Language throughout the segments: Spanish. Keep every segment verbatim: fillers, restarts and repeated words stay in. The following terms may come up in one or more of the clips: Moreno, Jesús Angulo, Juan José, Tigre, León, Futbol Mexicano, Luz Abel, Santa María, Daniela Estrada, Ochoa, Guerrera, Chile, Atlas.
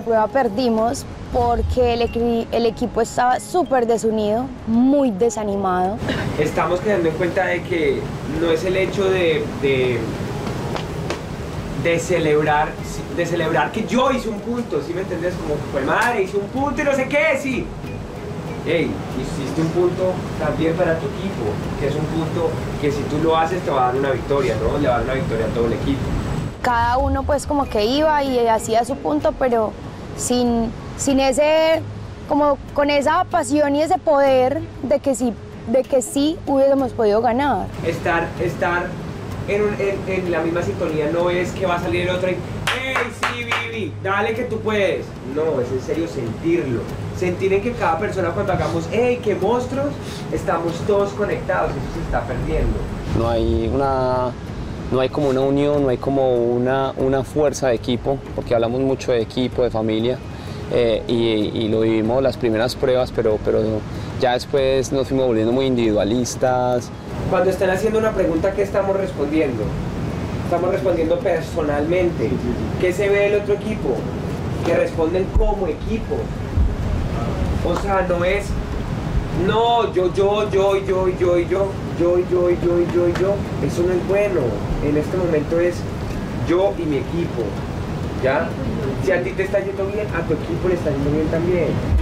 la prueba perdimos porque el, equi el equipo estaba súper desunido, muy desanimado. Estamos quedando en cuenta de que no es el hecho de, de, de, celebrar, de celebrar que yo hice un punto, ¿sí me entendés? Como que fue madre, hice un punto y no sé qué, sí. Hey, hiciste un punto también para tu equipo, que es un punto que si tú lo haces te va a dar una victoria, ¿no? Le va a dar una victoria a todo el equipo. Cada uno pues como que iba y hacía su punto, pero sin, sin ese, como con esa pasión y ese poder de que sí, de que sí hubiésemos podido ganar. Estar, estar en, un, en, en la misma sintonía no es que va a salir el otro y ¡hey, sí, Vivi! ¡Dale que tú puedes! No, es en serio sentirlo. Sentir en que cada persona cuando hagamos ¡hey, qué monstruos! Estamos todos conectados, eso se está perdiendo. No hay una... No hay como una unión, no hay como una, una fuerza de equipo, porque hablamos mucho de equipo, de familia, eh, y, y lo vivimos las primeras pruebas, pero, pero ya después nos fuimos volviendo muy individualistas. Cuando están haciendo una pregunta, ¿qué estamos respondiendo? Estamos respondiendo personalmente. ¿Qué se ve del otro equipo? Que responden como equipo. O sea, no es, no, yo, yo, yo, yo, yo, yo. Yo, yo, yo, yo, yo, eso no es bueno. En este momento es yo y mi equipo, ¿ya? Si a ti te está yendo bien, a tu equipo le está yendo bien también.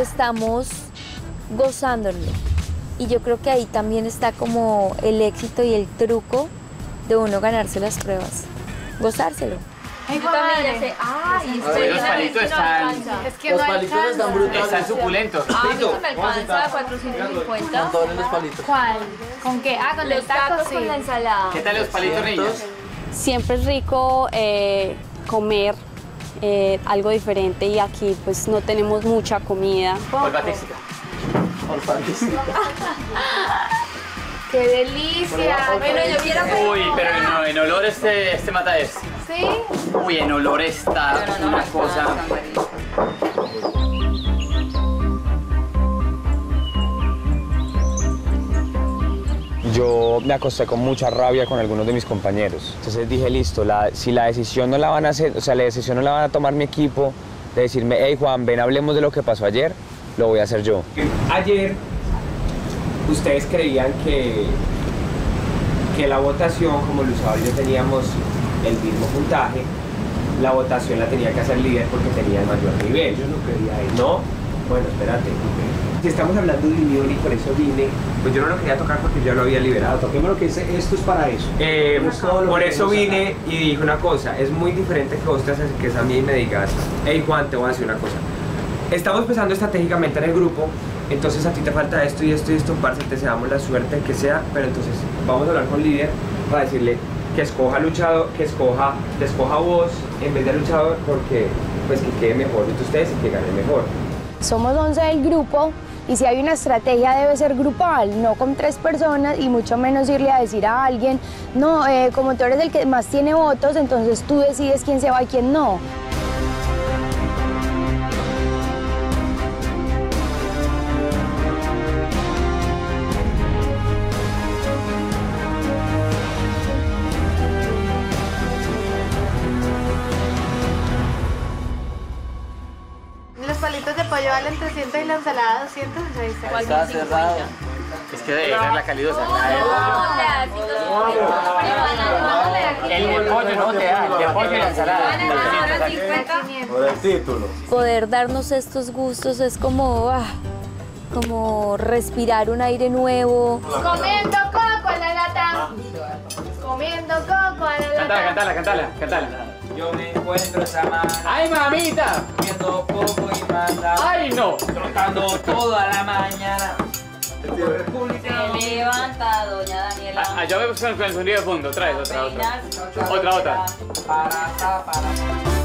Estamos gozándolo y yo creo que ahí también está como el éxito y el truco de uno ganarse las pruebas, gozárselo. Ay, yo también ya sé, ay, ah, los palitos están, es que los no palitos están brutales, están suculentos. Ah, eso me alcanza a cuatrocientos cincuenta. ¿Cuál? ¿Con qué? Ah, con los tacos, sí. Con la ensalada. ¿Qué tal los palitos, niños? Siempre es rico eh, comer Eh, algo diferente y aquí pues no tenemos mucha comida. Olfatística. Olfatística. ¡Qué delicia! Bueno, yo quiero pedir. Uy, pero no, en olor este, este mata es. ¿Sí? Uy, en olor está no, no, una no, cosa. Yo me acosté con mucha rabia con algunos de mis compañeros. Entonces dije, listo, la, si la decisión no la van a hacer, o sea, la decisión no la van a tomar mi equipo, de decirme, hey Juan, ven, hablemos de lo que pasó ayer, lo voy a hacer yo. Ayer, ustedes creían que, que la votación, como Luz Abel y yo teníamos el mismo puntaje, la votación la tenía que hacer el líder porque tenía el mayor nivel. Yo no creía eso. No, bueno, espérate, no. Si estamos hablando de unión y por eso vine, pues yo no lo quería tocar porque ya lo había liberado. Toquemos lo que dice, esto es para eso. Eh, por eso vine y dije una cosa, es muy diferente que vos te acerques a mí y me digas, hey Juan, te voy a decir una cosa. Estamos pensando estratégicamente en el grupo, entonces a ti te falta esto y esto y esto, parce, te deseamos la suerte que sea, pero entonces vamos a hablar con el líder para decirle que escoja luchador, que escoja, que escoja vos en vez de luchador, porque pues que quede mejor entre ustedes y que gane mejor. Somos once del grupo. Y si hay una estrategia debe ser grupal, no con tres personas y mucho menos irle a decir a alguien, no, eh, como tú eres el que más tiene votos, entonces tú decides quién se va y quién no. trescientos y la ensalada doscientos sesenta. Está cerrado. Es que debe ser la calidosa. El de pollo no te da, el de pollo y la ensalada. Por el título. Poder darnos estos gustos es como, ah, como respirar un aire nuevo. Comiendo coco a la lata. Comiendo coco a la lata. Cantala, cantala, cantala, cantala. Yo me encuentro esa mano. ¡Ay, mamita! Viendo poco y manda. ¡Ay, no! Trotando toda la mañana. Se levanta doña Daniela. Ah, ya veo con el sonido de fondo. Traes otra, otra. Otra, otra. Para, para.